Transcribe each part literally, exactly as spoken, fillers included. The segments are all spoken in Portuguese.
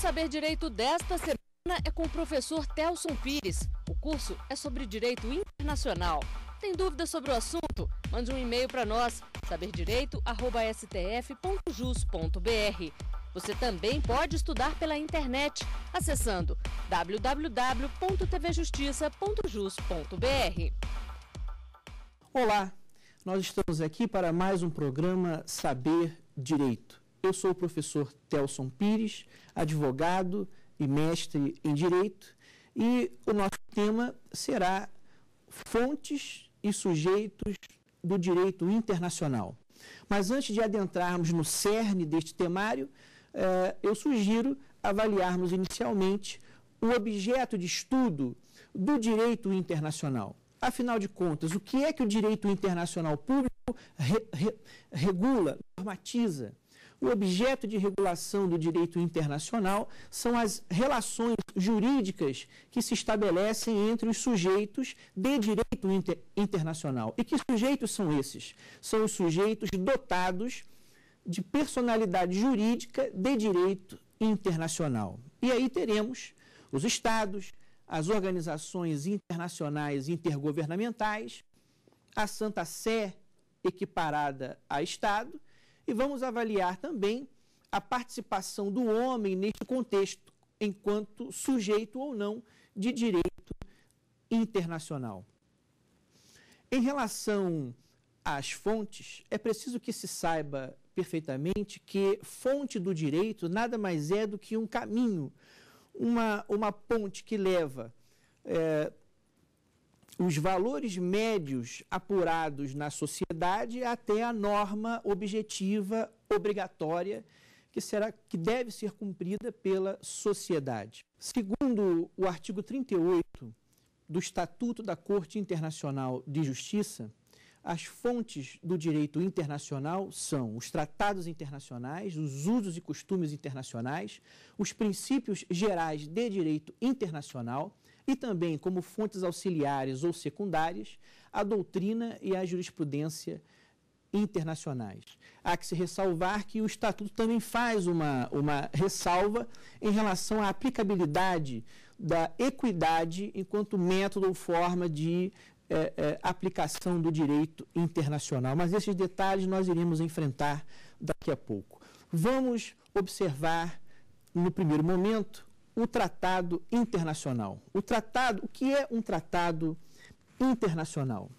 Saber Direito desta semana é com o professor Telson Pires. O curso é sobre direito internacional. Tem dúvidas sobre o assunto? Mande um e-mail para nós, saber direito arroba s t f ponto jus ponto b r. Você também pode estudar pela internet, acessando w w w ponto t v justiça ponto jus ponto b r. Olá, nós estamos aqui para mais um programa Saber Direito. Eu sou o professor Telson Pires, advogado e mestre em Direito, e o nosso tema será fontes e sujeitos do direito internacional. Mas antes de adentrarmos no cerne deste temário, eh, eu sugiro avaliarmos inicialmente o objeto de estudo do direito internacional. Afinal de contas, o que é que o direito internacional público re, re, regula, normatiza? O objeto de regulação do direito internacional são as relações jurídicas que se estabelecem entre os sujeitos de direito inter internacional. E que sujeitos são esses? São os sujeitos dotados de personalidade jurídica de direito internacional. E aí teremos os estados, as organizações internacionais intergovernamentais, a Santa Sé equiparada a Estado, e vamos avaliar também a participação do homem neste contexto, enquanto sujeito ou não de direito internacional. Em relação às fontes, é preciso que se saiba perfeitamente que fonte do direito nada mais é do que um caminho, uma, uma ponte que leva é, os valores médios apurados na sociedade até a norma objetiva obrigatória que, será, que deve ser cumprida pela sociedade. Segundo o artigo trinta e oito do Estatuto da Corte Internacional de Justiça, as fontes do direito internacional são os tratados internacionais, os usos e costumes internacionais, os princípios gerais de direito internacional, e também, como fontes auxiliares ou secundárias, a doutrina e a jurisprudência internacionais. Há que se ressalvar que o Estatuto também faz uma, uma ressalva em relação à aplicabilidade da equidade enquanto método ou forma de eh, eh, aplicação do direito internacional. Mas esses detalhes nós iremos enfrentar daqui a pouco. Vamos observar, no primeiro momento, o tratado internacional. O tratado, o que é um tratado internacional?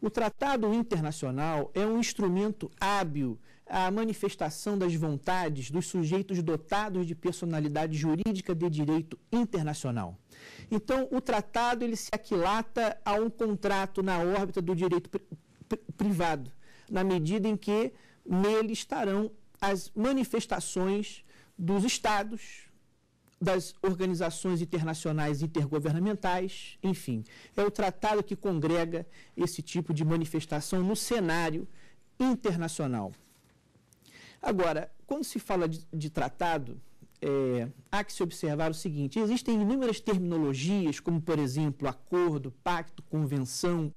O tratado internacional é um instrumento hábil à manifestação das vontades dos sujeitos dotados de personalidade jurídica de direito internacional. Então, o tratado ele se aquilata a um contrato na órbita do direito pri- pri- privado, na medida em que nele estarão as manifestações dos estados, das organizações internacionais intergovernamentais, enfim. É o tratado que congrega esse tipo de manifestação no cenário internacional. Agora, quando se fala de, de tratado, é, há que se observar o seguinte: existem inúmeras terminologias, como, por exemplo, acordo, pacto, convenção,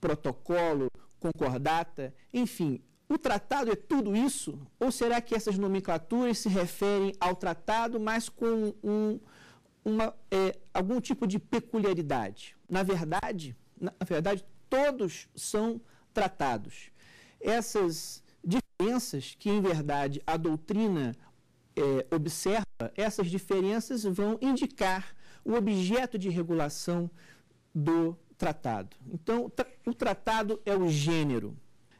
protocolo, concordata, enfim. O tratado é tudo isso? Ou será que essas nomenclaturas se referem ao tratado, mas com um, uma, é, algum tipo de peculiaridade? Na verdade, na verdade, todos são tratados. Essas diferenças que, em verdade, a doutrina é, observa, essas diferenças vão indicar o objeto de regulação do tratado. Então, tra- o tratado é o gênero.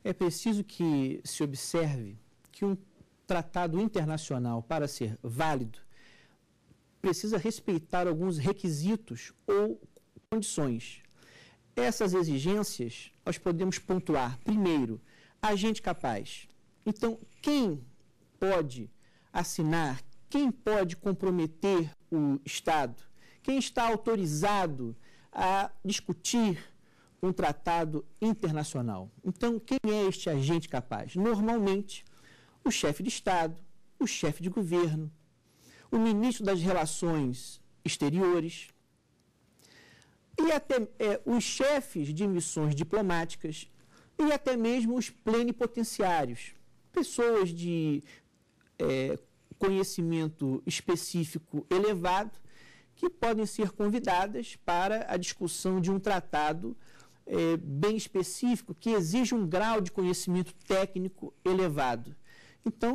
É preciso que se observe que um tratado internacional, para ser válido, precisa respeitar alguns requisitos ou condições. Essas exigências nós podemos pontuar, primeiro, agente capaz. Então, quem pode assinar, quem pode comprometer o Estado, quem está autorizado a discutir um tratado internacional. Então, quem é este agente capaz? Normalmente, o chefe de Estado, o chefe de governo, o ministro das Relações Exteriores e até é, os chefes de missões diplomáticas e até mesmo os plenipotenciários, pessoas de é, conhecimento específico elevado, que podem ser convidadas para a discussão de um tratado é, bem específico, que exige um grau de conhecimento técnico elevado. Então,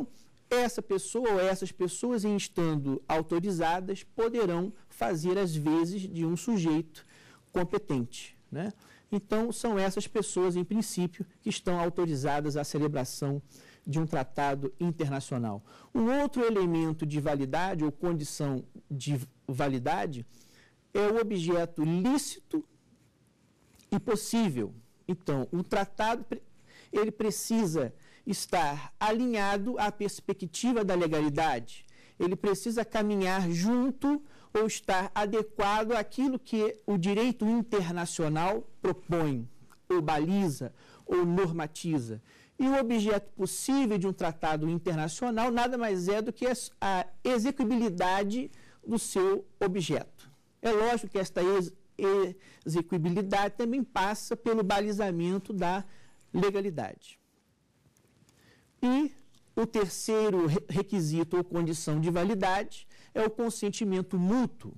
essa pessoa ou essas pessoas, em estando autorizadas, poderão fazer as vezes de um sujeito competente, né? Então, são essas pessoas, em princípio, que estão autorizadas à celebração de um tratado internacional. Um outro elemento de validade ou condição de validade é o objeto lícito e possível. Então, um tratado ele precisa estar alinhado à perspectiva da legalidade, ele precisa caminhar junto ou estar adequado àquilo que o direito internacional propõe, ou baliza, ou normatiza. E o objeto possível de um tratado internacional nada mais é do que a exequibilidade do seu objeto. É lógico que esta ex exequibilidade também passa pelo balizamento da legalidade. E o terceiro requisito ou condição de validade é o consentimento mútuo.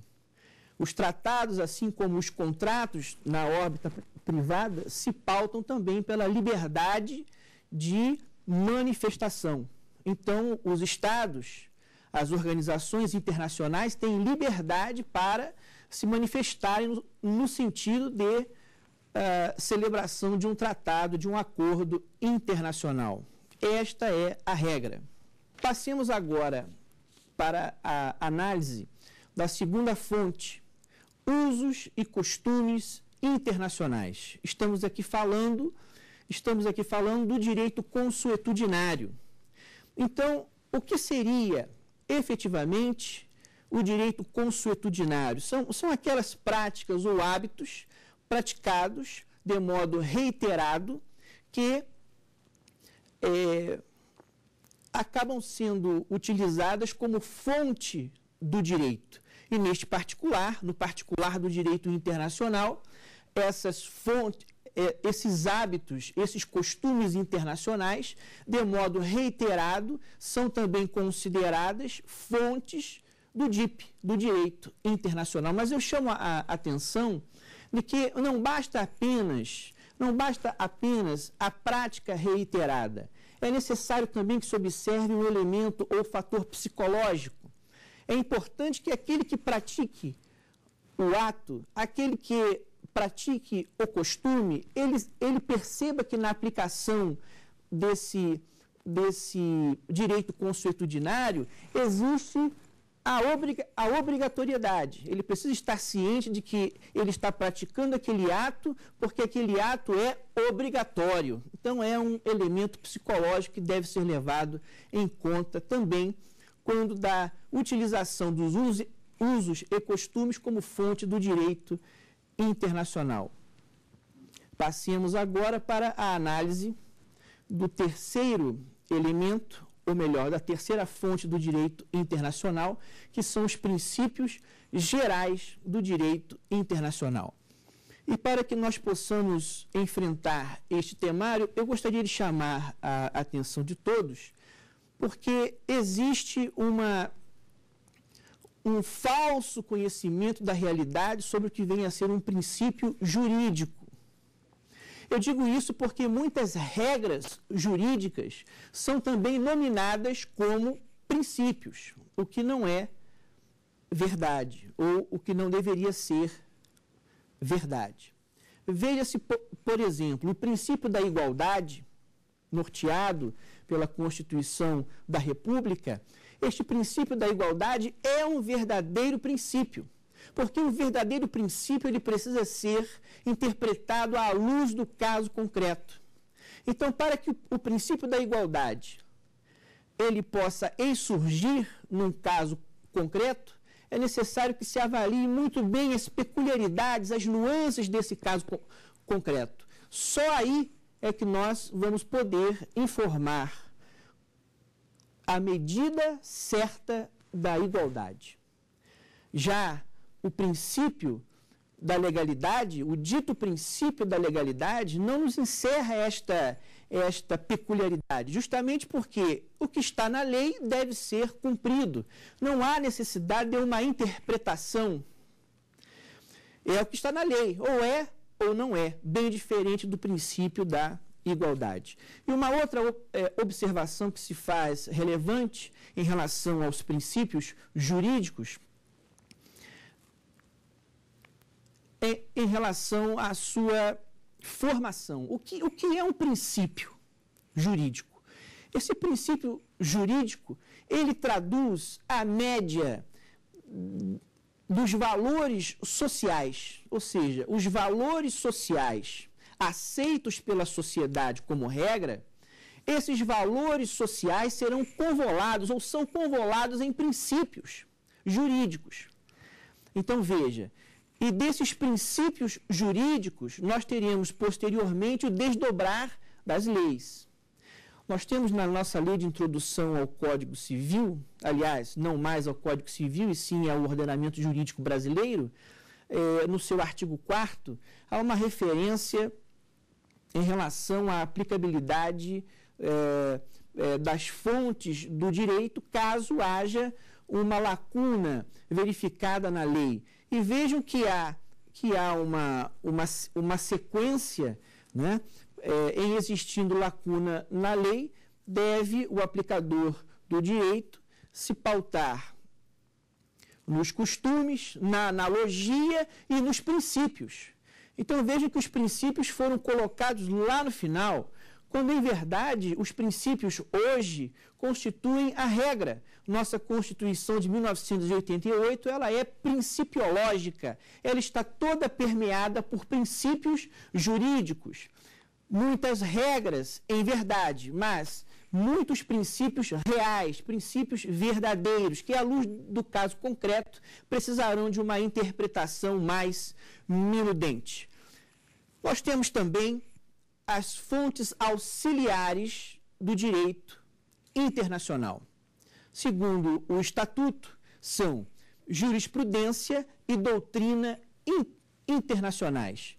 Os tratados, assim como os contratos na órbita privada, se pautam também pela liberdade de manifestação. Então, os Estados, as organizações internacionais têm liberdade para se manifestarem no, no sentido de uh, celebração de um tratado, de um acordo internacional. Esta é a regra. Passemos agora para a análise da segunda fonte, usos e costumes internacionais. Estamos aqui falando, estamos aqui falando do direito consuetudinário. Então, o que seria efetivamente o direito consuetudinário? São, são aquelas práticas ou hábitos praticados de modo reiterado que É, acabam sendo utilizadas como fonte do direito. E neste particular, no particular do direito internacional, essas fontes, é, esses hábitos, esses costumes internacionais, de modo reiterado, são também consideradas fontes do D I P, do direito internacional. Mas eu chamo a atenção de que não basta apenas... Não basta apenas a prática reiterada. É necessário também que se observe um elemento ou fator psicológico. É importante que aquele que pratique o ato, aquele que pratique o costume, ele, ele perceba que na aplicação desse, desse direito consuetudinário existe a, obriga, a obrigatoriedade. Ele precisa estar ciente de que ele está praticando aquele ato porque aquele ato é obrigatório. Então, é um elemento psicológico que deve ser levado em conta também quando da utilização dos usos, usos e costumes como fonte do direito internacional. Passemos agora para a análise do terceiro elemento, ou melhor, da terceira fonte do direito internacional, que são os princípios gerais do direito internacional. E para que nós possamos enfrentar este temário, eu gostaria de chamar a atenção de todos, porque existe uma, um falso conhecimento da realidade sobre o que vem a ser um princípio jurídico. Eu digo isso porque muitas regras jurídicas são também nominadas como princípios, o que não é verdade, ou o que não deveria ser verdade. Veja-se, por exemplo, o princípio da igualdade, norteado pela Constituição da República. Este princípio da igualdade é um verdadeiro princípio, porque o verdadeiro princípio ele precisa ser interpretado à luz do caso concreto. Então, para que o, o princípio da igualdade ele possa insurgir num caso concreto, é necessário que se avalie muito bem as peculiaridades, as nuances desse caso co- concreto. Só aí é que nós vamos poder informar a medida certa da igualdade. Já o princípio da legalidade, o dito princípio da legalidade, não nos encerra esta, esta peculiaridade, justamente porque o que está na lei deve ser cumprido. Não há necessidade de uma interpretação. É o que está na lei, ou é ou não é, bem diferente do princípio da igualdade. E uma outra é, observação que se faz relevante em relação aos princípios jurídicos é em relação à sua formação. O que, o que é um princípio jurídico? Esse princípio jurídico, ele traduz a média dos valores sociais, ou seja, os valores sociais aceitos pela sociedade como regra, esses valores sociais serão convolados ou são convolados em princípios jurídicos. Então, veja, e desses princípios jurídicos nós teremos posteriormente o desdobrar das leis. Nós temos na nossa lei de introdução ao Código Civil, aliás, não mais ao Código Civil e sim ao ordenamento jurídico brasileiro, eh, no seu artigo quarto, há uma referência em relação à aplicabilidade eh, eh, das fontes do direito caso haja uma lacuna verificada na lei. E vejam que há, que há uma, uma, uma sequência, né? É, em existindo lacuna na lei, deve o aplicador do direito se pautar nos costumes, na analogia e nos princípios. Então, vejam que os princípios foram colocados lá no final, quando, em verdade, os princípios hoje constituem a regra. Nossa Constituição de mil novecentos e oitenta e oito, ela é principiológica, ela está toda permeada por princípios jurídicos. Muitas regras, em verdade, mas muitos princípios reais, princípios verdadeiros, que à luz do caso concreto precisarão de uma interpretação mais minudente. Nós temos também as fontes auxiliares do direito internacional. Segundo o Estatuto, são jurisprudência e doutrina internacionais.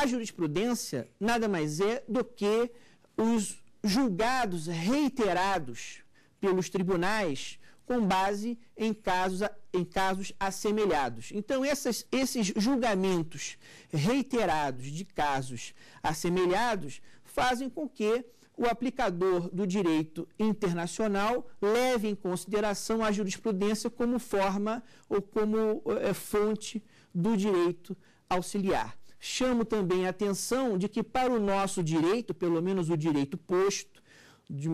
A jurisprudência nada mais é do que os julgados reiterados pelos tribunais com base em casos, em casos assemelhados. Então, essas, esses julgamentos reiterados de casos assemelhados fazem com que o aplicador do direito internacional leve em consideração a jurisprudência como forma ou como é, fonte do direito auxiliar. Chamo também a atenção de que, para o nosso direito, pelo menos o direito posto, de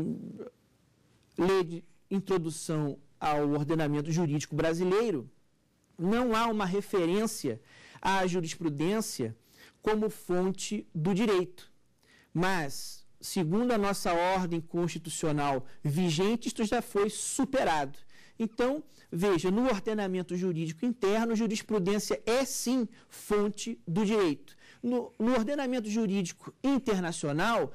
lei de introdução ao ordenamento jurídico brasileiro, não há uma referência à jurisprudência como fonte do direito. Mas, segundo a nossa ordem constitucional vigente, isto já foi superado. Então, veja, no ordenamento jurídico interno, jurisprudência é, sim, fonte do direito. No, no ordenamento jurídico internacional,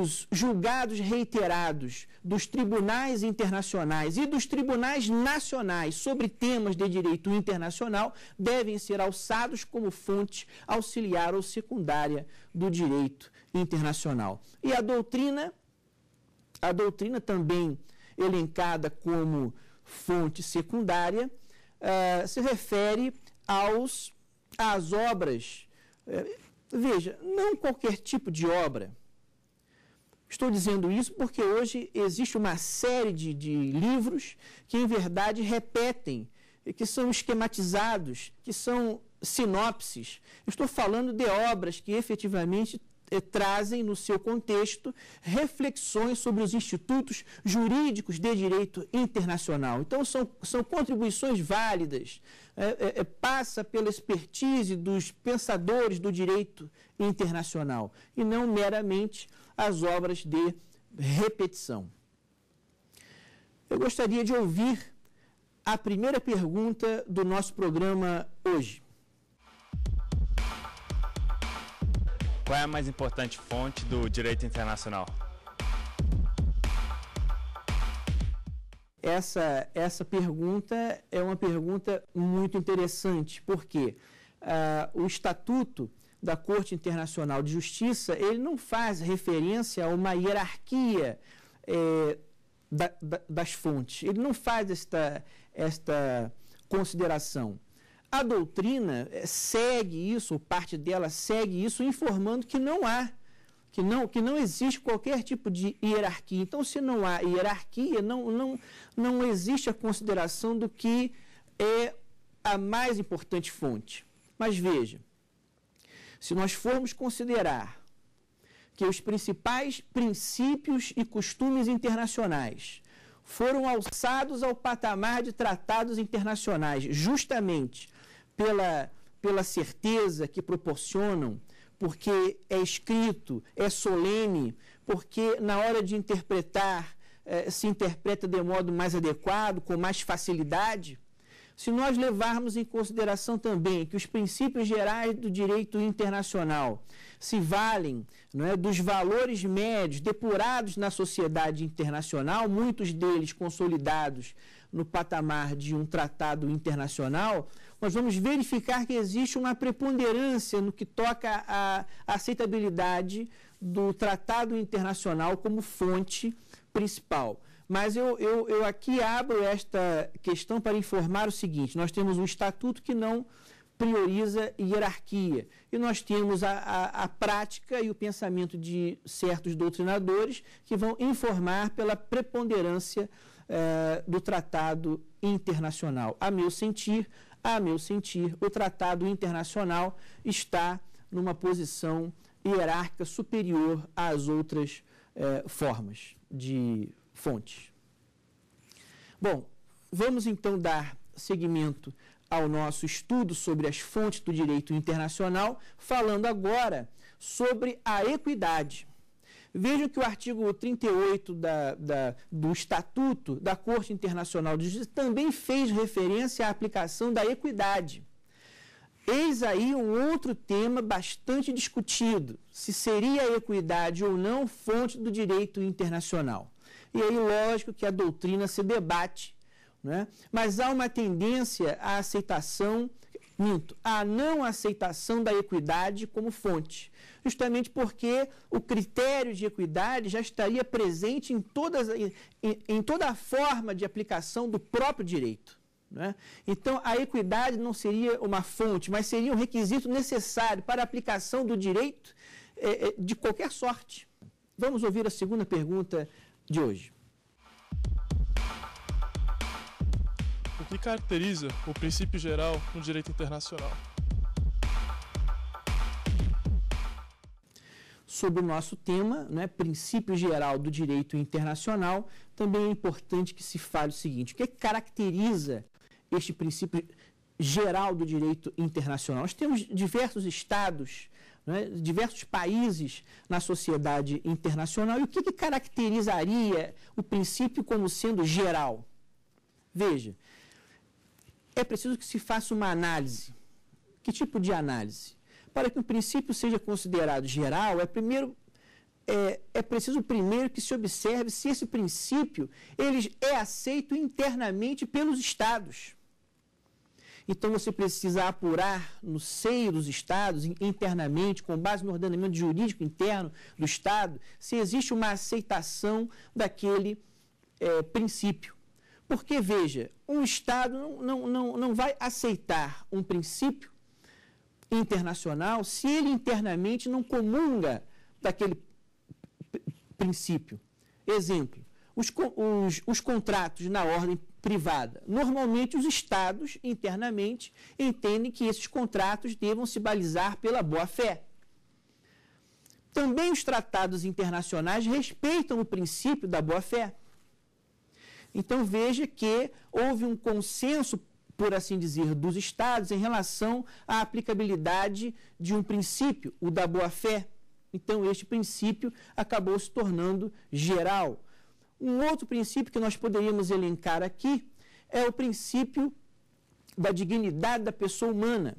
os julgados reiterados dos tribunais internacionais e dos tribunais nacionais sobre temas de direito internacional devem ser alçados como fonte auxiliar ou secundária do direito internacional. E a doutrina, a doutrina também elencada como fonte secundária, uh, se refere aos, às obras. Uh, veja, não qualquer tipo de obra. Estou dizendo isso porque hoje existe uma série de, de livros que, em verdade, repetem, que são esquematizados, que são sinopses. Estou falando de obras que, efetivamente, trazem no seu contexto reflexões sobre os institutos jurídicos de direito internacional. Então, são, são contribuições válidas, é, é, passa pela expertise dos pensadores do direito internacional e não meramente as obras de repetição. Eu gostaria de ouvir a primeira pergunta do nosso programa hoje. Qual é a mais importante fonte do direito internacional? Essa, essa pergunta é uma pergunta muito interessante, porque uh, o Estatuto da Corte Internacional de Justiça, ele não faz referência a uma hierarquia é, da, da, das fontes. Ele não faz esta, esta consideração. A doutrina segue isso, parte dela segue isso, informando que não há, que não, que não existe qualquer tipo de hierarquia. Então, se não há hierarquia, não, não, não existe a consideração do que é a mais importante fonte. Mas veja, se nós formos considerar que os principais princípios e costumes internacionais foram alçados ao patamar de tratados internacionais, justamente pela, pela certeza que proporcionam, porque é escrito, é solene, porque na hora de interpretar, eh, se interpreta de modo mais adequado, com mais facilidade. Se nós levarmos em consideração também que os princípios gerais do direito internacional se valem, não é, dos valores médios depurados na sociedade internacional, muitos deles consolidados no patamar de um tratado internacional, nós vamos verificar que existe uma preponderância no que toca à aceitabilidade do tratado internacional como fonte principal. Mas eu, eu, eu aqui abro esta questão para informar o seguinte: nós temos um estatuto que não prioriza hierarquia, e nós temos a, a, a prática e o pensamento de certos doutrinadores que vão informar pela preponderância eh, do tratado internacional. A meu sentir, a meu sentir, o tratado internacional está numa posição hierárquica superior às outras eh, formas de fontes. Bom, vamos então dar seguimento ao nosso estudo sobre as fontes do direito internacional, falando agora sobre a equidade. Vejam que o artigo trinta e oito da, da, do Estatuto da Corte Internacional de Justiça também fez referência à aplicação da equidade. Eis aí um outro tema bastante discutido, se seria a equidade ou não fonte do direito internacional. E aí, lógico que a doutrina se debate, né? Mas há uma tendência à aceitação, minto, à não aceitação da equidade como fonte, justamente porque o critério de equidade já estaria presente em, todas, em, em toda a forma de aplicação do próprio direito, né? Então, a equidade não seria uma fonte, mas seria um requisito necessário para a aplicação do direito eh, de qualquer sorte. Vamos ouvir a segunda pergunta de hoje. O que caracteriza o princípio geral no direito internacional? Sobre o nosso tema, né, princípio geral do direito internacional, também é importante que se fale o seguinte: o que caracteriza este princípio geral do direito internacional? Nós temos diversos estados, né, diversos países na sociedade internacional. E o que, que caracterizaria o princípio como sendo geral? Veja, é preciso que se faça uma análise. Que tipo de análise? Para que o princípio seja considerado geral, é, primeiro, é, é preciso primeiro que se observe se esse princípio ele é aceito internamente pelos estados. Então, você precisa apurar no seio dos estados, internamente, com base no ordenamento jurídico interno do estado, se existe uma aceitação daquele é, princípio. Porque, veja, um estado não, não, não, não vai aceitar um princípio internacional se ele internamente não comunga daquele princípio. Exemplo, os, os, os contratos na ordem privada. Normalmente, os estados, internamente, entendem que esses contratos devam se balizar pela boa-fé. Também os tratados internacionais respeitam o princípio da boa-fé. Então, veja que houve um consenso, por assim dizer, dos estados em relação à aplicabilidade de um princípio, o da boa-fé. Então, este princípio acabou se tornando geral. Um outro princípio que nós poderíamos elencar aqui é o princípio da dignidade da pessoa humana.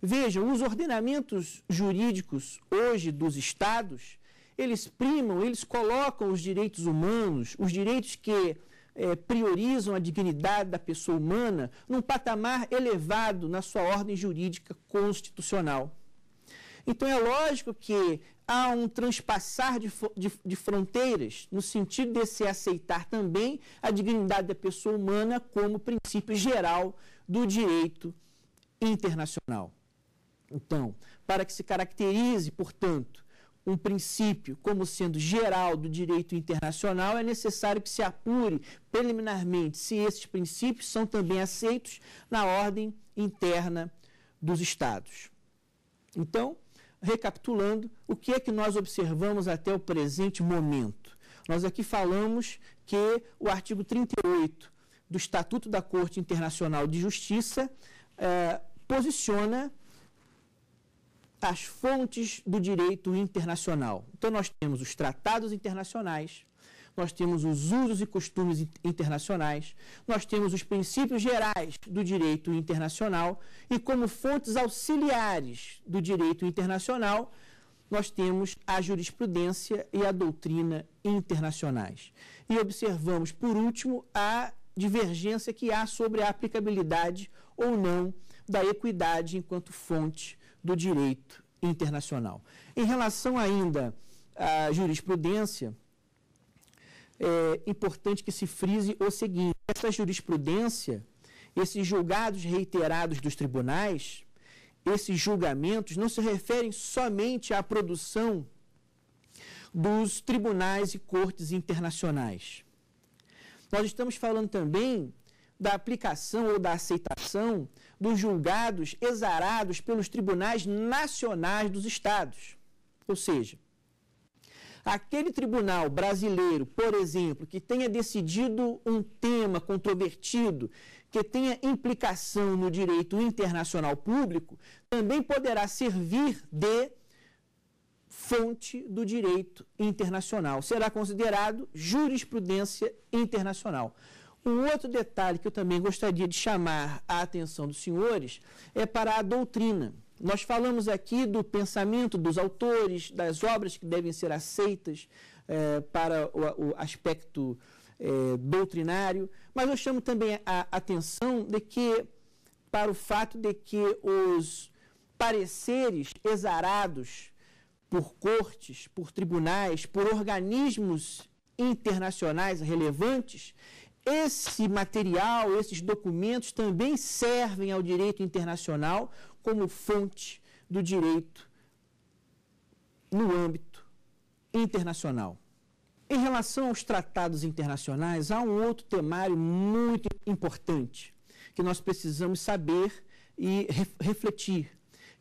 Vejam, os ordenamentos jurídicos hoje dos estados, eles primam, eles colocam os direitos humanos, os direitos que eh, priorizam a dignidade da pessoa humana num patamar elevado na sua ordem jurídica constitucional. Então, é lógico que há um transpassar de, de, de fronteiras no sentido de se aceitar também a dignidade da pessoa humana como princípio geral do direito internacional. Então, para que se caracterize, portanto, um princípio como sendo geral do direito internacional, é necessário que se apure preliminarmente se esses princípios são também aceitos na ordem interna dos Estados. Então, recapitulando, o que é que nós observamos até o presente momento? Nós aqui falamos que o artigo trinta e oito do Estatuto da Corte Internacional de Justiça eh, posiciona as fontes do direito internacional. Então, nós temos os tratados internacionais, nós temos os usos e costumes internacionais, nós temos os princípios gerais do direito internacional e, como fontes auxiliares do direito internacional, nós temos a jurisprudência e a doutrina internacionais. E observamos, por último, a divergência que há sobre a aplicabilidade ou não da equidade enquanto fonte do direito internacional. Em relação ainda à jurisprudência, é importante que se frise o seguinte: essa jurisprudência, esses julgados reiterados dos tribunais, esses julgamentos não se referem somente à produção dos tribunais e cortes internacionais. Nós estamos falando também da aplicação ou da aceitação dos julgados exarados pelos tribunais nacionais dos estados. Ou seja, aquele tribunal brasileiro, por exemplo, que tenha decidido um tema controvertido, que tenha implicação no direito internacional público, também poderá servir de fonte do direito internacional. Será considerado jurisprudência internacional. Um outro detalhe que eu também gostaria de chamar a atenção dos senhores é para a doutrina. Nós falamos aqui do pensamento dos autores, das obras que devem ser aceitas eh, para o, o aspecto eh, doutrinário, mas eu chamo também a atenção de que, para o fato de que os pareceres exarados por cortes, por tribunais, por organismos internacionais relevantes, esse material, esses documentos também servem ao direito internacional como fonte do direito no âmbito internacional. Em relação aos tratados internacionais, há um outro temário muito importante que nós precisamos saber e refletir,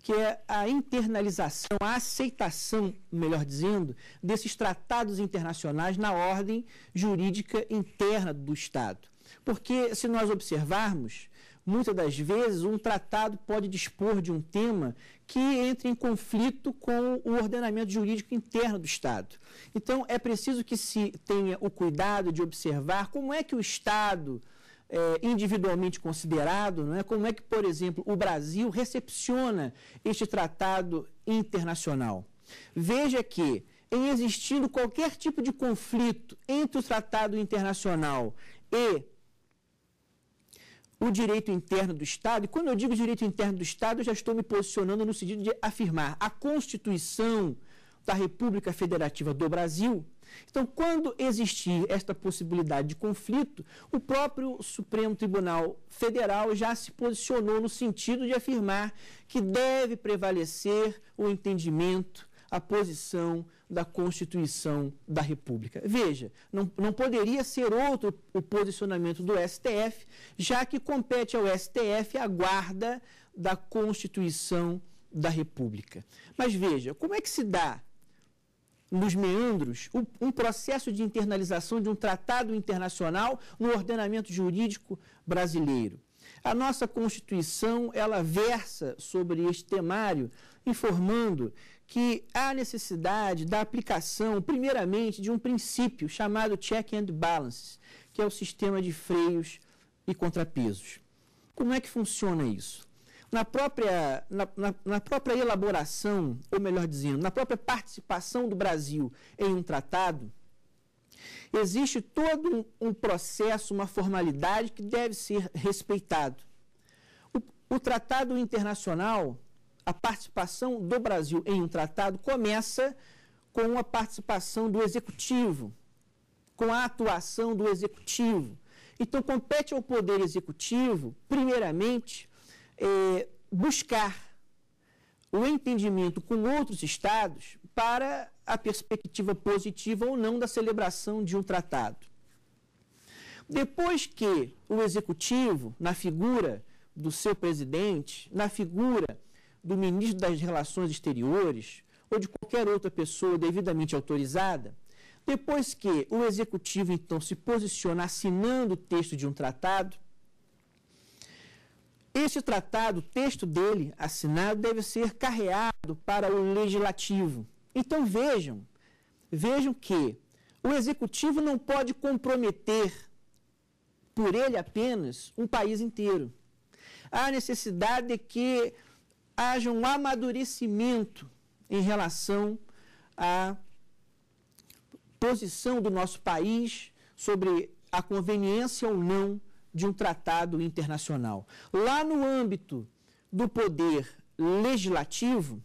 que é a internalização, a aceitação, melhor dizendo, desses tratados internacionais na ordem jurídica interna do Estado. Porque, se nós observarmos, muitas das vezes um tratado pode dispor de um tema que entra em conflito com o ordenamento jurídico interno do Estado. Então, é preciso que se tenha o cuidado de observar como é que o Estado individualmente considerado, não é? Como é que, por exemplo, o Brasil recepciona este tratado internacional. Veja que, em existindo qualquer tipo de conflito entre o tratado internacional e o direito interno do Estado, e quando eu digo direito interno do Estado, eu já estou me posicionando no sentido de afirmar a Constituição da República Federativa do Brasil. Então, quando existir esta possibilidade de conflito, o próprio Supremo Tribunal Federal já se posicionou no sentido de afirmar que deve prevalecer o entendimento, a posição da Constituição da República. Veja, não, não poderia ser outro o posicionamento do S T F, já que compete ao S T F a guarda da Constituição da República. Mas veja, como é que se dá nos meandros um processo de internalização de um tratado internacional no ordenamento jurídico brasileiro? A nossa Constituição, ela versa sobre este temário, informando que há necessidade da aplicação, primeiramente, de um princípio chamado check and balance, que é o sistema de freios e contrapesos. Como é que funciona isso? Na própria, na, na, na própria elaboração, ou melhor dizendo, na própria participação do Brasil em um tratado, existe todo um, um processo, uma formalidade que deve ser respeitado. O, o tratado internacional, a participação do Brasil em um tratado começa com a participação do Executivo, com a atuação do Executivo. Então, compete ao Poder Executivo, primeiramente, é, buscar o entendimento com outros estados para a perspectiva positiva ou não da celebração de um tratado. Depois que o Executivo, na figura do seu presidente, na figura do ministro das Relações Exteriores ou de qualquer outra pessoa devidamente autorizada, depois que o Executivo, então, se posiciona assinando o texto de um tratado, esse tratado, o texto dele assinado, deve ser carreado para o Legislativo. Então, vejam, vejam que o Executivo não pode comprometer por ele apenas um país inteiro. Há necessidade de que haja um amadurecimento em relação à posição do nosso país sobre a conveniência ou não de um tratado internacional. Lá no âmbito do poder legislativo,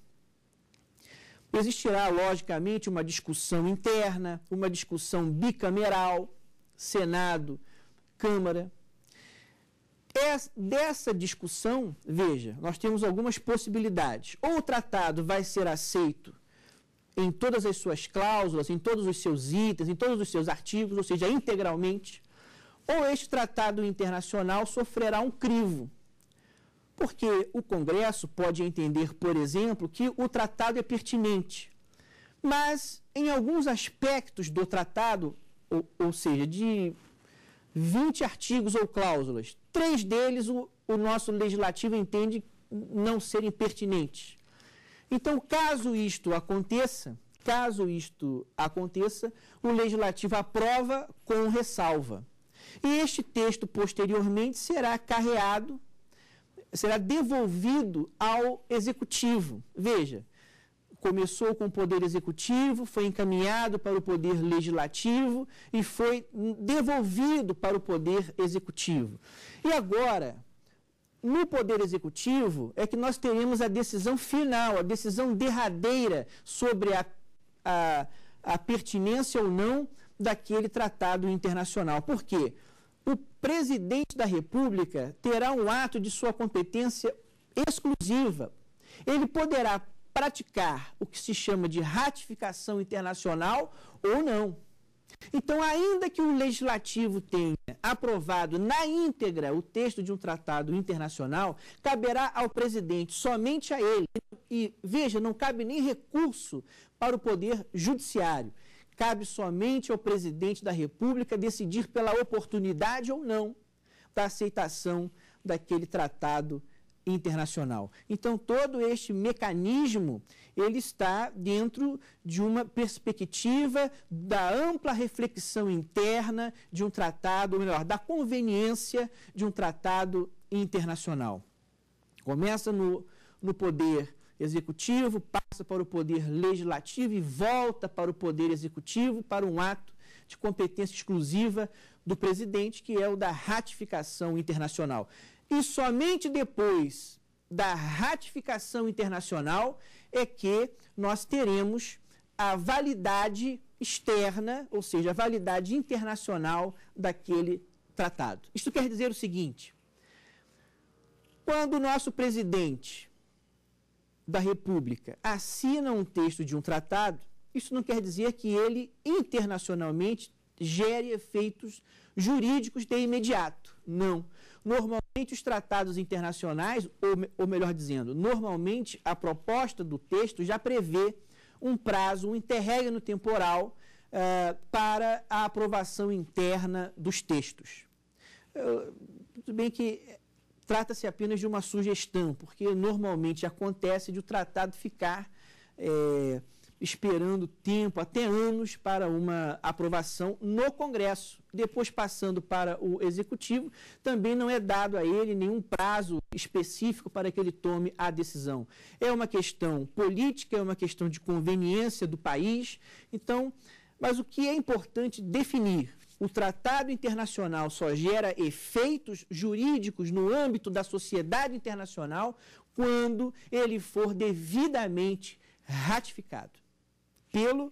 existirá, logicamente, uma discussão interna, uma discussão bicameral, Senado, Câmara. Dessa discussão, veja, nós temos algumas possibilidades. Ou o tratado vai ser aceito em todas as suas cláusulas, em todos os seus itens, em todos os seus artigos, ou seja, integralmente, ou este tratado internacional sofrerá um crivo. Porque o Congresso pode entender, por exemplo, que o tratado é pertinente, mas em alguns aspectos do tratado, ou, ou seja, de vinte artigos ou cláusulas, três deles o, o nosso legislativo entende não serem pertinentes. Então, caso isto aconteça, caso isto aconteça, o legislativo aprova com ressalva. E este texto, posteriormente, será carreado, será devolvido ao Executivo. Veja, começou com o Poder Executivo, foi encaminhado para o Poder Legislativo e foi devolvido para o Poder Executivo. E agora, no Poder Executivo, é que nós teremos a decisão final, a decisão derradeira sobre a, a, a pertinência ou não daquele tratado internacional. Por quê? O presidente da República terá um ato de sua competência exclusiva. Ele poderá praticar o que se chama de ratificação internacional ou não. Então, ainda que o legislativo tenha aprovado na íntegra o texto de um tratado internacional, caberá ao presidente, somente a ele. E, veja, não cabe nem recurso para o Poder Judiciário. Cabe somente ao presidente da República decidir pela oportunidade ou não da aceitação daquele tratado internacional. Então, todo este mecanismo, ele está dentro de uma perspectiva da ampla reflexão interna de um tratado, ou melhor, da conveniência de um tratado internacional. Começa no, no poder executivo, passa para o poder legislativo e volta para o poder executivo para um ato de competência exclusiva do presidente, que é o da ratificação internacional. E somente depois da ratificação internacional é que nós teremos a validade externa, ou seja, a validade internacional daquele tratado. Isto quer dizer o seguinte: quando o nosso presidente da República assina um texto de um tratado, isso não quer dizer que ele internacionalmente gere efeitos jurídicos de imediato. Não. Normalmente os tratados internacionais, ou, ou melhor dizendo, normalmente a proposta do texto já prevê um prazo, um interregno temporal uh, para a aprovação interna dos textos. Uh, tudo bem que trata-se apenas de uma sugestão, porque normalmente acontece de o tratado ficar é, esperando tempo, até anos, para uma aprovação no Congresso. Depois, passando para o Executivo, também não é dado a ele nenhum prazo específico para que ele tome a decisão. É uma questão política, é uma questão de conveniência do país. Então, mas o que é importante definir? O tratado internacional só gera efeitos jurídicos no âmbito da sociedade internacional quando ele for devidamente ratificado pelo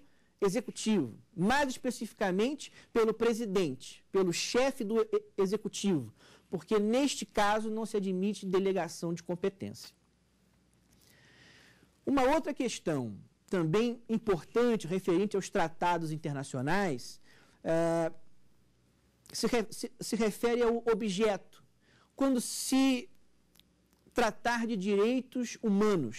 Executivo, mais especificamente pelo presidente, pelo chefe do Executivo, porque neste caso não se admite delegação de competência. Uma outra questão também importante referente aos tratados internacionais uh, se, re, se, se refere ao objeto. Quando se tratar de direitos humanos,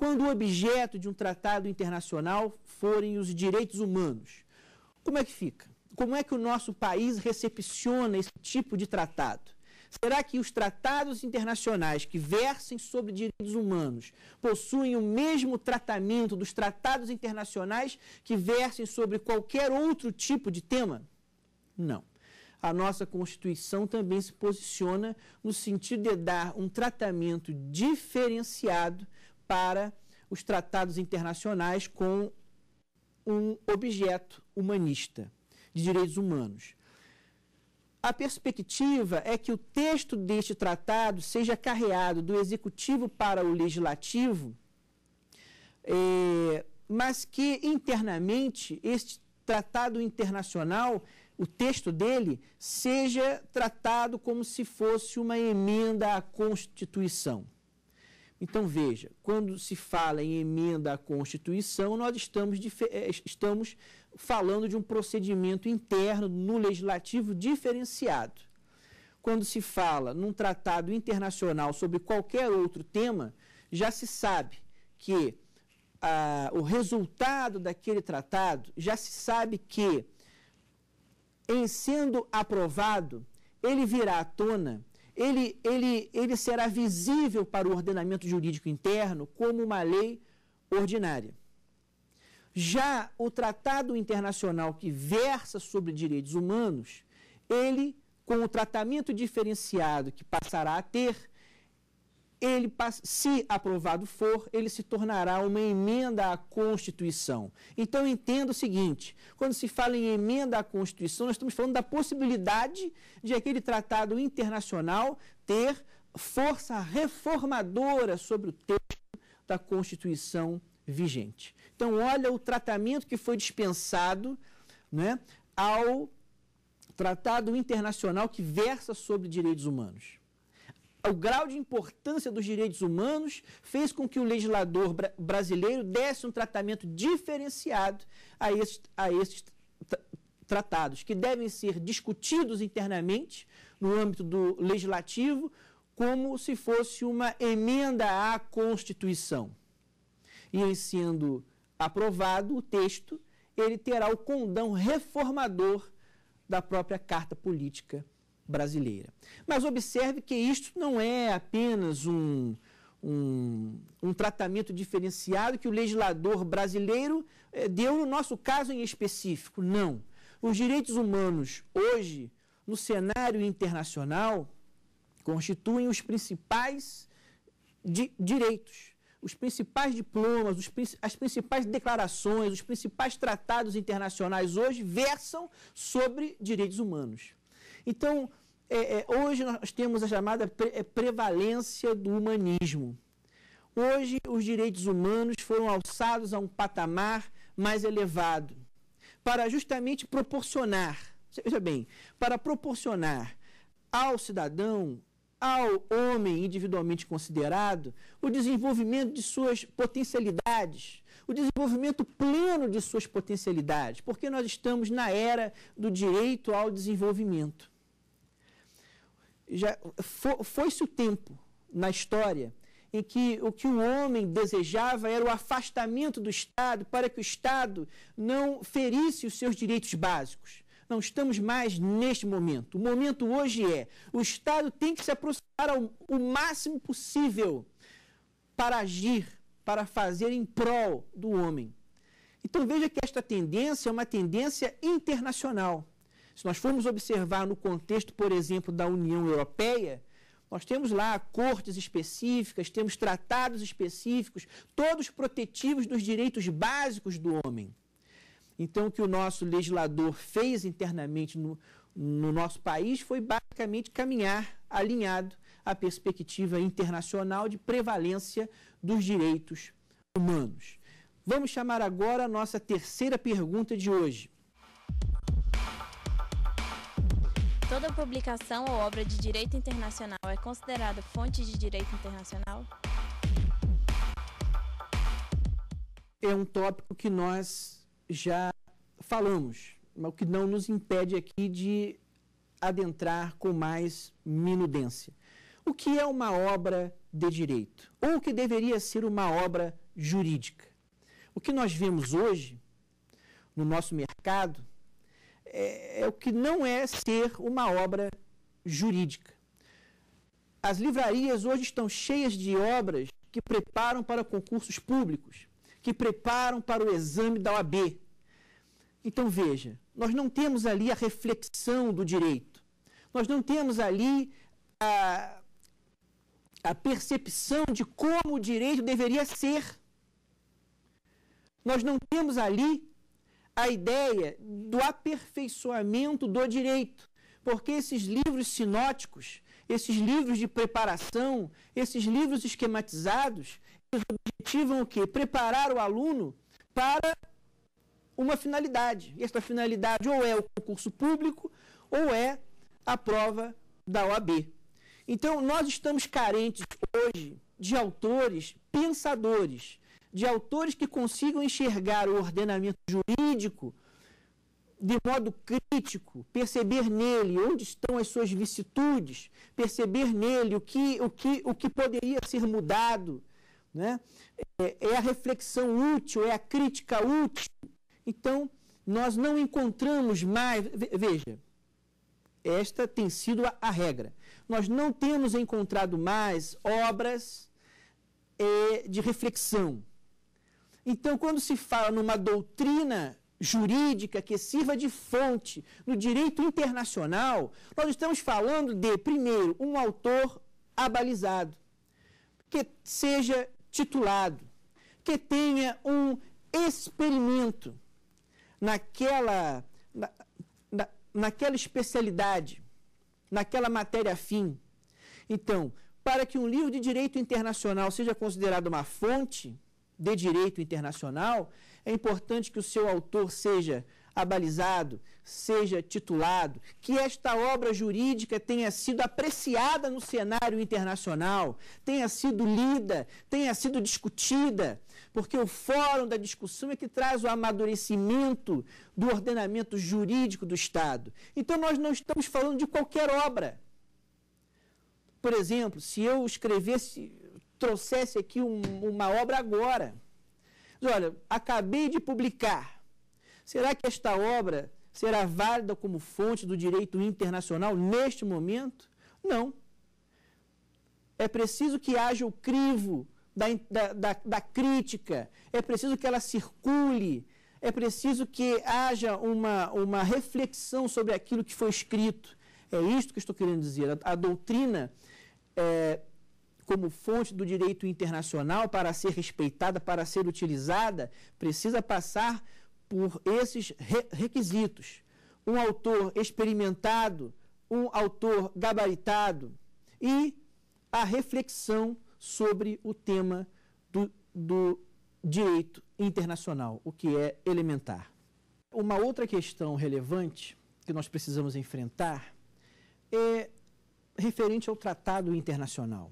quando o objeto de um tratado internacional forem os direitos humanos, como é que fica? Como é que o nosso país recepciona esse tipo de tratado? Será que os tratados internacionais que versem sobre direitos humanos possuem o mesmo tratamento dos tratados internacionais que versem sobre qualquer outro tipo de tema? Não. A nossa Constituição também se posiciona no sentido de dar um tratamento diferenciado para os tratados internacionais com um objeto humanista, de direitos humanos. A perspectiva é que o texto deste tratado seja carreado do Executivo para o Legislativo, eh, mas que internamente este tratado internacional, o texto dele, seja tratado como se fosse uma emenda à Constituição. Então, veja, quando se fala em emenda à Constituição, nós estamos, estamos falando de um procedimento interno no legislativo diferenciado. Quando se fala num tratado internacional sobre qualquer outro tema, já se sabe que ah, o resultado daquele tratado, já se sabe que, em sendo aprovado, ele virá à tona. Ele, ele, ele será visível para o ordenamento jurídico interno como uma lei ordinária. Já o tratado internacional que versa sobre direitos humanos, ele, com o tratamento diferenciado que passará a ter, ele, se aprovado for, ele se tornará uma emenda à Constituição. Então, entenda o seguinte, quando se fala em emenda à Constituição, nós estamos falando da possibilidade de aquele tratado internacional ter força reformadora sobre o texto da Constituição vigente. Então, olha o tratamento que foi dispensado, né, ao tratado internacional que versa sobre direitos humanos. O grau de importância dos direitos humanos fez com que o legislador bra- brasileiro desse um tratamento diferenciado a esses, a esses tra- tratados, que devem ser discutidos internamente no âmbito do legislativo como se fosse uma emenda à Constituição. E em sendo aprovado o texto, ele terá o condão reformador da própria Carta Política brasileira. Mas observe que isto não é apenas um, um, um tratamento diferenciado que o legislador brasileiro deu no nosso caso em específico, não. Os direitos humanos hoje, no cenário internacional, constituem os principais di- direitos, os principais diplomas, os, as principais declarações, os principais tratados internacionais hoje versam sobre direitos humanos. Então, é, é, hoje nós temos a chamada pre, prevalência do humanismo. Hoje, os direitos humanos foram alçados a um patamar mais elevado, para justamente proporcionar, veja bem, para proporcionar ao cidadão, ao homem individualmente considerado, o desenvolvimento de suas potencialidades, o desenvolvimento pleno de suas potencialidades, porque nós estamos na era do direito ao desenvolvimento. Já foi-se o tempo na história em que o que o homem desejava era o afastamento do Estado para que o Estado não ferisse os seus direitos básicos. Não estamos mais neste momento. O momento hoje é, o Estado tem que se aproximar ao, o máximo possível para agir, para fazer em prol do homem. Então veja que esta tendência é uma tendência internacional. Se nós formos observar no contexto, por exemplo, da União Europeia, nós temos lá cortes específicas, temos tratados específicos, todos protetivos dos direitos básicos do homem. Então, o que o nosso legislador fez internamente no, no nosso país foi basicamente caminhar alinhado a perspectiva internacional de prevalência dos direitos humanos. Vamos chamar agora a nossa terceira pergunta de hoje. Toda publicação ou obra de direito internacional é considerada fonte de direito internacional? É um tópico que nós já falamos, mas o que não nos impede aqui de adentrar com mais minudência. O que é uma obra de direito? Ou o que deveria ser uma obra jurídica? O que nós vemos hoje no nosso mercado é, é o que não é ser uma obra jurídica. As livrarias hoje estão cheias de obras que preparam para concursos públicos, que preparam para o exame da O A B. Então, veja, nós não temos ali a reflexão do direito, nós não temos ali a, a percepção de como o direito deveria ser. Nós não temos ali a ideia do aperfeiçoamento do direito, porque esses livros sinóticos, esses livros de preparação, esses livros esquematizados, eles objetivam o quê? Preparar o aluno para uma finalidade. E esta finalidade ou é o concurso público ou é a prova da O A B. Então, nós estamos carentes hoje de autores pensadores, de autores que consigam enxergar o ordenamento jurídico de modo crítico, perceber nele onde estão as suas vicissitudes, perceber nele o que, o que, o que poderia ser mudado, né? É, é a reflexão útil, é a crítica útil. Então, nós não encontramos mais... Veja, esta tem sido a, a regra. Nós não temos encontrado mais obras é, de reflexão. Então, quando se fala numa doutrina jurídica que sirva de fonte no direito internacional, nós estamos falando de, primeiro, um autor abalizado, que seja titulado, que tenha um experimento naquela, na, na, naquela especialidade, naquela matéria afim. Então, para que um livro de direito internacional seja considerado uma fonte de direito internacional, é importante que o seu autor seja abalizado, seja titulado, que esta obra jurídica tenha sido apreciada no cenário internacional, tenha sido lida, tenha sido discutida, porque o fórum da discussão é que traz o amadurecimento do ordenamento jurídico do Estado. Então, nós não estamos falando de qualquer obra. Por exemplo, se eu escrevesse, trouxesse aqui um, uma obra agora, olha, acabei de publicar, será que esta obra será válida como fonte do direito internacional neste momento? Não. É preciso que haja o crivo da, da, da, da crítica, é preciso que ela circule, é preciso que haja uma, uma reflexão sobre aquilo que foi escrito. É isto que estou querendo dizer. A, a doutrina, é, como fonte do direito internacional, para ser respeitada, para ser utilizada, precisa passar por esses requisitos. Um autor experimentado, um autor gabaritado e a reflexão sobre o tema do, do direito internacional, o que é elementar. Uma outra questão relevante que nós precisamos enfrentar é referente ao tratado internacional.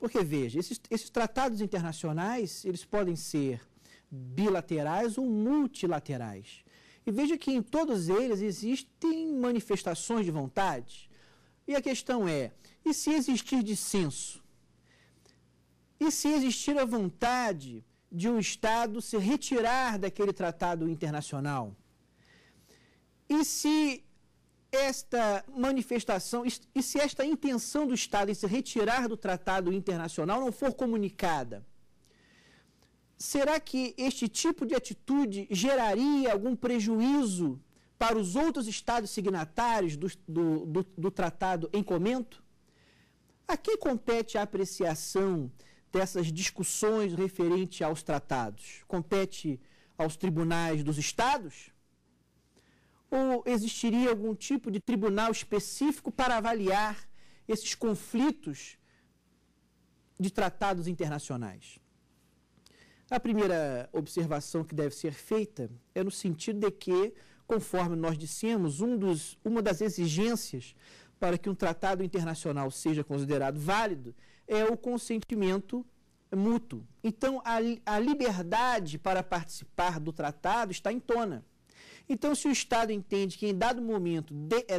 Porque, veja, esses, esses tratados internacionais, eles podem ser bilaterais ou multilaterais. E veja que em todos eles existem manifestações de vontade. E a questão é, e se existir dissenso? E se existir a vontade de um Estado se retirar daquele tratado internacional? E se esta manifestação, e se esta intenção do Estado em se retirar do tratado internacional não for comunicada? Será que este tipo de atitude geraria algum prejuízo para os outros Estados signatários do, do, do, do tratado em comento? A quem compete a apreciação dessas discussões referente aos tratados? Compete aos tribunais dos Estados? Ou existiria algum tipo de tribunal específico para avaliar esses conflitos de tratados internacionais. A primeira observação que deve ser feita é no sentido de que, conforme nós dissemos, um dos, uma das exigências para que um tratado internacional seja considerado válido é o consentimento mútuo. Então, a, a liberdade para participar do tratado está em tona. Então, se o Estado entende que em dado momento de, é,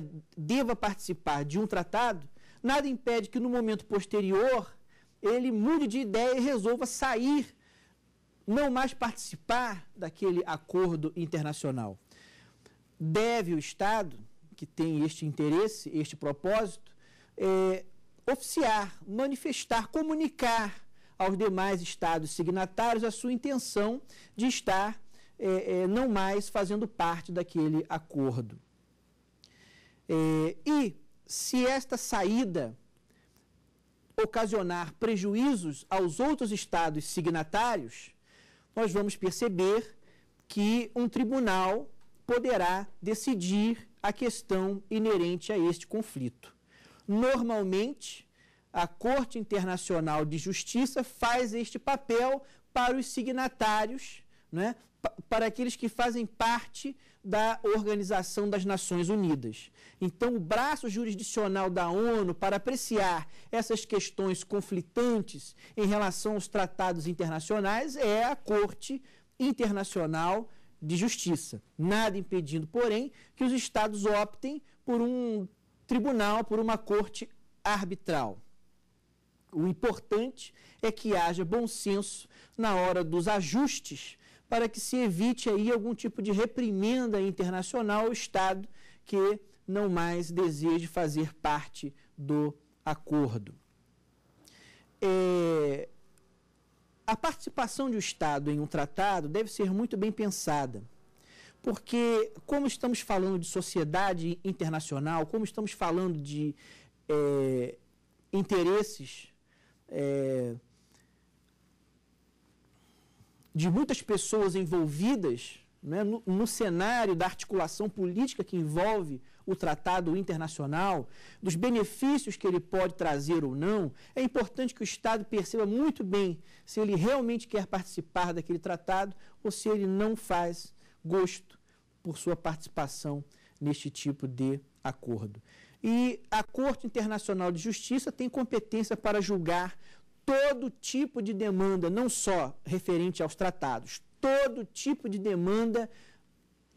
deva participar de um tratado, nada impede que no momento posterior ele mude de ideia e resolva sair, não mais participar daquele acordo internacional. Deve o Estado, que tem este interesse, este propósito, é, oficiar, manifestar, comunicar aos demais Estados signatários a sua intenção de estar é, é, não mais fazendo parte daquele acordo. É, e se esta saída ocasionar prejuízos aos outros Estados signatários, nós vamos perceber que um tribunal poderá decidir a questão inerente a este conflito. Normalmente, a Corte Internacional de Justiça faz este papel para os signatários, né, para aqueles que fazem parte da Organização das Nações Unidas. Então, o braço jurisdicional da ONU para apreciar essas questões conflitantes em relação aos tratados internacionais é a Corte Internacional de Justiça. Nada impedindo, porém, que os Estados optem por um tribunal, por uma corte arbitral. O importante é que haja bom senso na hora dos ajustes para que se evite aí algum tipo de reprimenda internacional ao Estado que não mais deseje fazer parte do acordo. É, a participação de um Estado em um tratado deve ser muito bem pensada, porque como estamos falando de sociedade internacional, como estamos falando de é, interesses é, de muitas pessoas envolvidas, né, no, no cenário da articulação política que envolve o tratado internacional, dos benefícios que ele pode trazer ou não, é importante que o Estado perceba muito bem se ele realmente quer participar daquele tratado ou se ele não faz gosto por sua participação neste tipo de acordo. E a Corte Internacional de Justiça tem competência para julgar todo tipo de demanda, não só referente aos tratados, todo tipo de demanda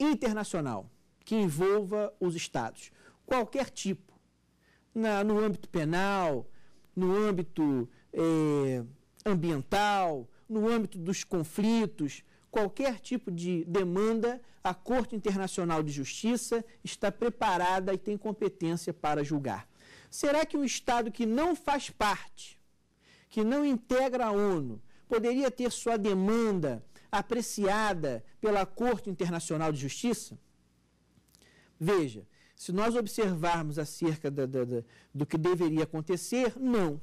internacional que envolva os Estados, qualquer tipo, na, no âmbito penal, no âmbito eh, ambiental, no âmbito dos conflitos, qualquer tipo de demanda, a Corte Internacional de Justiça está preparada e tem competência para julgar. Será que um Estado que não faz parte, que não integra a ONU, poderia ter sua demanda apreciada pela Corte Internacional de Justiça? Veja, se nós observarmos acerca da, da, da, do que deveria acontecer, não,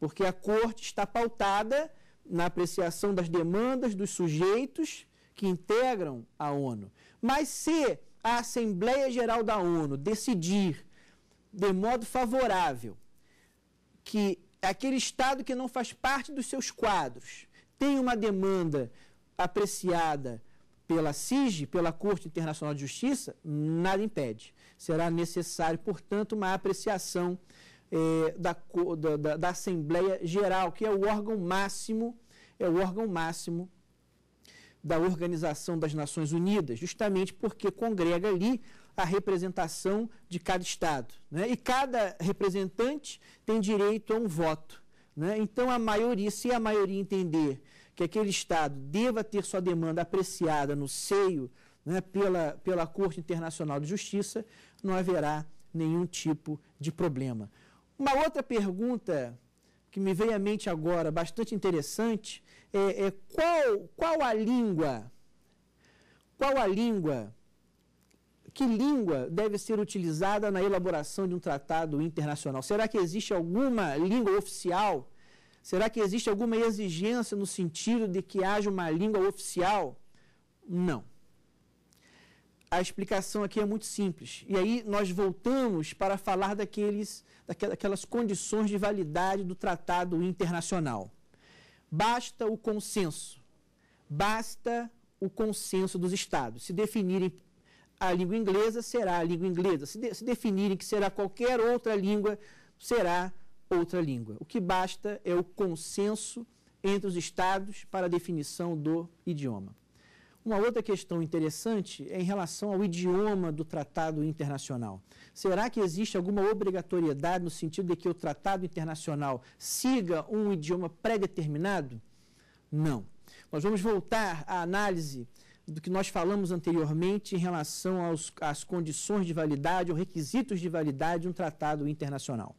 porque a Corte está pautada na apreciação das demandas dos sujeitos que integram a ONU. Mas se a Assembleia Geral da ONU decidir de modo favorável que aquele Estado que não faz parte dos seus quadros tem uma demanda apreciada pela C I J, pela Corte Internacional de Justiça, nada impede. Será necessário, portanto, uma apreciação É, da, da, da Assembleia Geral, que é o órgão máximo, é o órgão máximo da Organização das Nações Unidas, justamente porque congrega ali a representação de cada Estado, né? E cada representante tem direito a um voto, né? Então, a maioria, se a maioria entender que aquele Estado deva ter sua demanda apreciada no seio, né, pela, pela Corte Internacional de Justiça, não haverá nenhum tipo de problema. Uma outra pergunta que me veio à mente agora, bastante interessante, é, é qual, qual a língua, qual a língua, que língua deve ser utilizada na elaboração de um tratado internacional? Será que existe alguma língua oficial? Será que existe alguma exigência no sentido de que haja uma língua oficial? Não. a explicação aqui é muito simples. E aí nós voltamos para falar daqueles, daquelas condições de validade do tratado internacional. Basta o consenso. Basta o consenso dos Estados. Se definirem a língua inglesa, será a língua inglesa. Se, de, se definirem que será qualquer outra língua, será outra língua. O que basta é o consenso entre os Estados para a definição do idioma. Uma outra questão interessante é em relação ao idioma do tratado internacional. Será que existe alguma obrigatoriedade no sentido de que o tratado internacional siga um idioma pré-determinado? Não. Nós vamos voltar à análise do que nós falamos anteriormente em relação aos, às condições de validade ou requisitos de validade de um tratado internacional.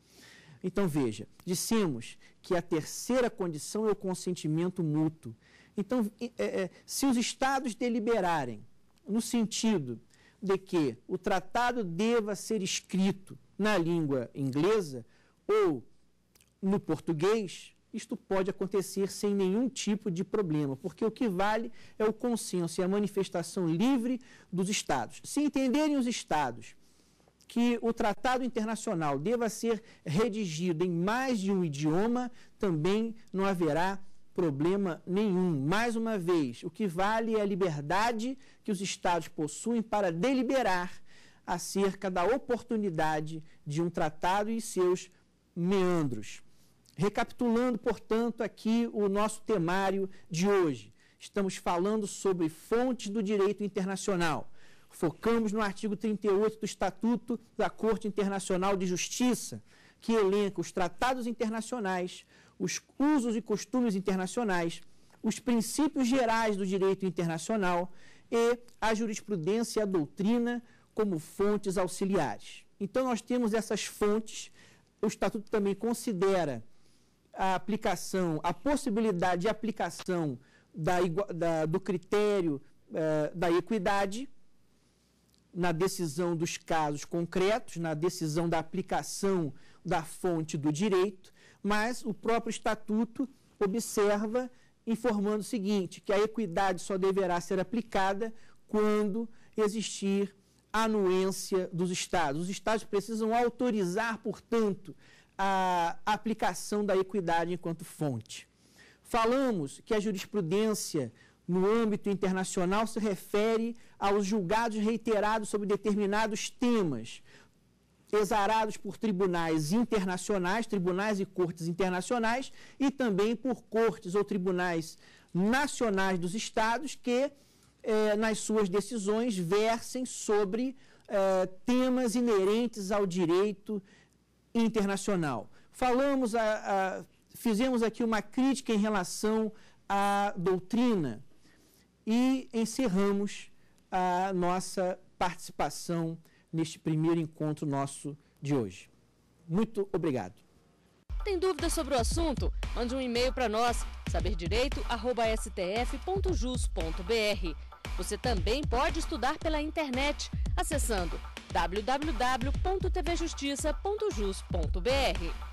Então, veja, dissemos que a terceira condição é o consentimento mútuo. Então, se os Estados deliberarem no sentido de que o tratado deva ser escrito na língua inglesa ou no português, isto pode acontecer sem nenhum tipo de problema, porque o que vale é o consenso e a manifestação livre dos Estados. Se entenderem os Estados que o tratado internacional deva ser redigido em mais de um idioma, também não haverá problema nenhum. Mais uma vez, o que vale é a liberdade que os Estados possuem para deliberar acerca da oportunidade de um tratado e seus meandros. Recapitulando, portanto, aqui o nosso temário de hoje. Estamos falando sobre fontes do direito internacional. Focamos no artigo trinta e oito do Estatuto da Corte Internacional de Justiça, que elenca os tratados internacionais, os usos e costumes internacionais, os princípios gerais do direito internacional e a jurisprudência e a doutrina como fontes auxiliares. Então, nós temos essas fontes. O Estatuto também considera a aplicação, a possibilidade de aplicação da, da, do critério eh, da equidade na decisão dos casos concretos, na decisão da aplicação da fonte do direito, mas o próprio Estatuto observa informando o seguinte, que a equidade só deverá ser aplicada quando existir anuência dos Estados. Os Estados precisam autorizar, portanto, a aplicação da equidade enquanto fonte. Falamos que a jurisprudência no âmbito internacional se refere aos julgados reiterados sobre determinados temas, exarados por tribunais internacionais, tribunais e cortes internacionais, e também por cortes ou tribunais nacionais dos Estados que, eh, nas suas decisões, versem sobre eh, temas inerentes ao direito internacional. Falamos, a, a, fizemos aqui uma crítica em relação à doutrina e encerramos a nossa participação neste primeiro encontro nosso de hoje. Muito obrigado. Tem dúvidas sobre o assunto? Mande um e-mail para nós, saber direito arroba s t f ponto jus ponto b r. Você também pode estudar pela internet, acessando w w w ponto t v justiça ponto jus ponto b r.